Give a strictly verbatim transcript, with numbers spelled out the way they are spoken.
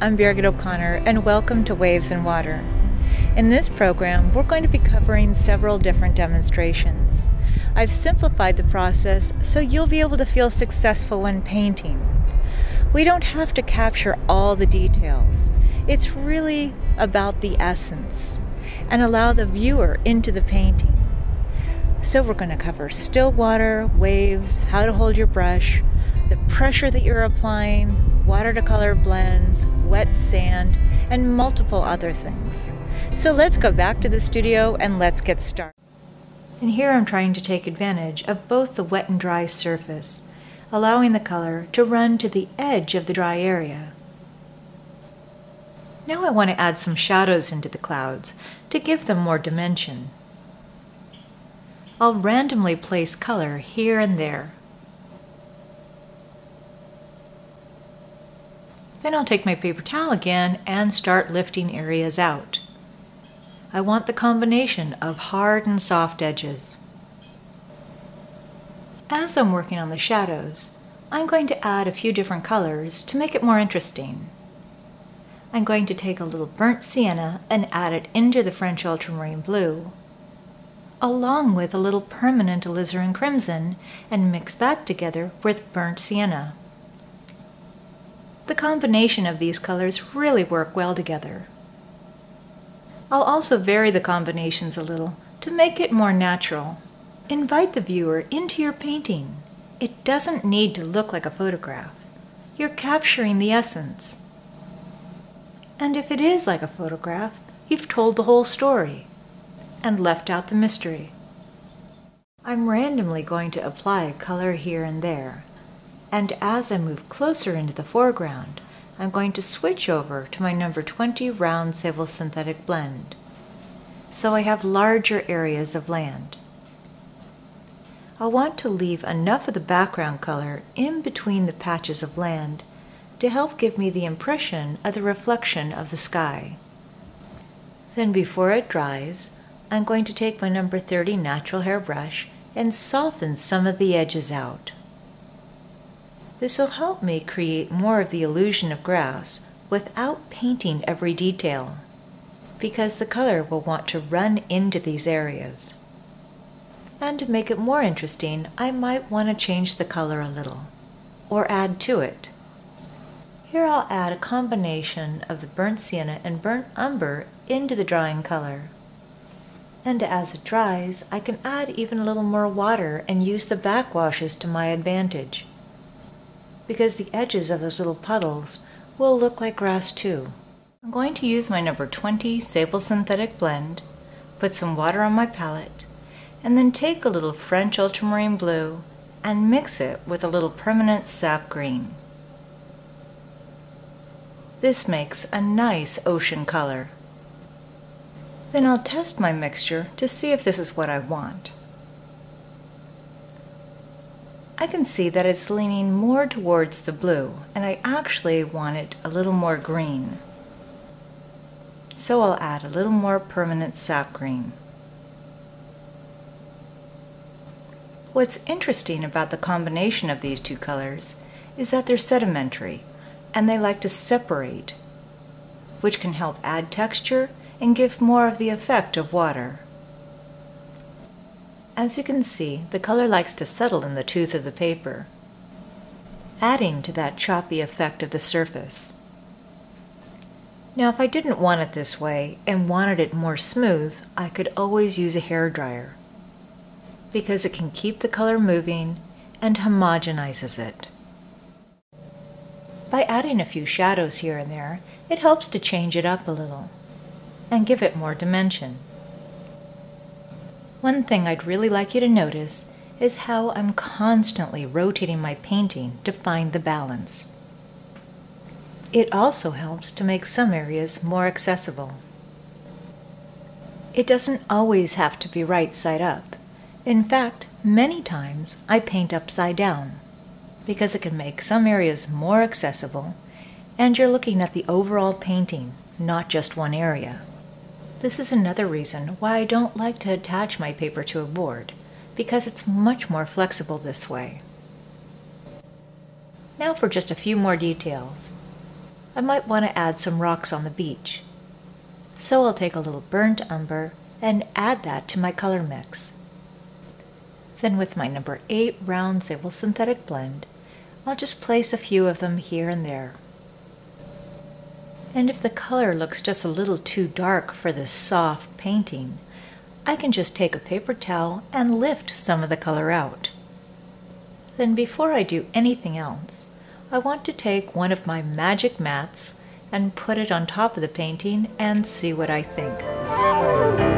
I'm Birgit O'Connor and welcome to Waves and Water. In this program, we're going to be covering several different demonstrations. I've simplified the process so you'll be able to feel successful when painting. We don't have to capture all the details. It's really about the essence and allow the viewer into the painting. So we're going to cover still water, waves, how to hold your brush, the pressure that you're applying, watercolor blends, wet sand, and multiple other things. So let's go back to the studio and let's get started. And here I'm trying to take advantage of both the wet and dry surface, allowing the color to run to the edge of the dry area. Now I want to add some shadows into the clouds to give them more dimension. I'll randomly place color here and there. Then I'll take my paper towel again and start lifting areas out. I want the combination of hard and soft edges. As I'm working on the shadows, I'm going to add a few different colors to make it more interesting. I'm going to take a little burnt sienna and add it into the French ultramarine blue, along with a little permanent alizarin crimson, and mix that together with burnt sienna. The combination of these colors really work well together. I'll also vary the combinations a little to make it more natural. Invite the viewer into your painting. It doesn't need to look like a photograph. You're capturing the essence. And if it is like a photograph, you've told the whole story and left out the mystery. I'm randomly going to apply a color here and there, and as I move closer into the foreground, I'm going to switch over to my number twenty round sable synthetic blend, so I have larger areas of land. I want to leave enough of the background color in between the patches of land to help give me the impression of the reflection of the sky. Then before it dries, I'm going to take my number thirty natural hair brush and soften some of the edges out. This will help me create more of the illusion of grass without painting every detail, because the color will want to run into these areas. And to make it more interesting, I might want to change the color a little, or add to it. Here I'll add a combination of the burnt sienna and burnt umber into the drying color. And as it dries, I can add even a little more water and use the backwashes to my advantage, because the edges of those little puddles will look like grass too. I'm going to use my number twenty sable synthetic blend, put some water on my palette, and then take a little French ultramarine blue and mix it with a little permanent sap green. This makes a nice ocean color. Then I'll test my mixture to see if this is what I want. I can see that it's leaning more towards the blue, and I actually want it a little more green. So I'll add a little more permanent sap green. What's interesting about the combination of these two colors is that they're sedimentary, and they like to separate, which can help add texture and give more of the effect of water. As you can see, the color likes to settle in the tooth of the paper, adding to that choppy effect of the surface. Now, if I didn't want it this way and wanted it more smooth, I could always use a hairdryer, because it can keep the color moving and homogenizes it. By adding a few shadows here and there, it helps to change it up a little and give it more dimension. One thing I'd really like you to notice is how I'm constantly rotating my painting to find the balance. It also helps to make some areas more accessible. It doesn't always have to be right side up. In fact, many times I paint upside down because it can make some areas more accessible, and you're looking at the overall painting, not just one area. This is another reason why I don't like to attach my paper to a board, because it's much more flexible this way. Now for just a few more details. I might want to add some rocks on the beach. So I'll take a little burnt umber and add that to my color mix. Then with my number eight round Zabel synthetic blend, I'll just place a few of them here and there. And if the color looks just a little too dark for this soft painting, I can just take a paper towel and lift some of the color out. Then before I do anything else, I want to take one of my magic mats and put it on top of the painting and see what I think.